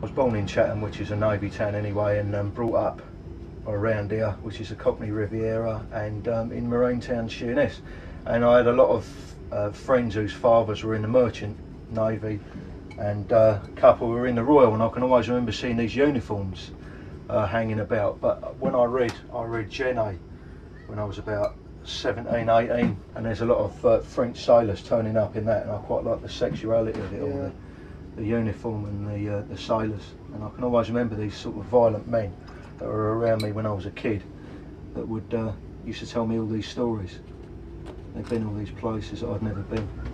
I was born in Chatham, which is a Navy town anyway, and brought up around here, which is the Cockney Riviera, and in Marine Town, Sheerness. And I had a lot of friends whose fathers were in the Merchant Navy, and a couple were in the Royal, and I can always remember seeing these uniforms hanging about. But when I read Genet when I was about 17, 18, and there's a lot of French sailors turning up in that, and I quite like the sexuality of it all, yeah. The uniform and the sailors. And I can always remember these sort of violent men that were around me when I was a kid that would used to tell me all these stories. They've been all these places that I'd never been.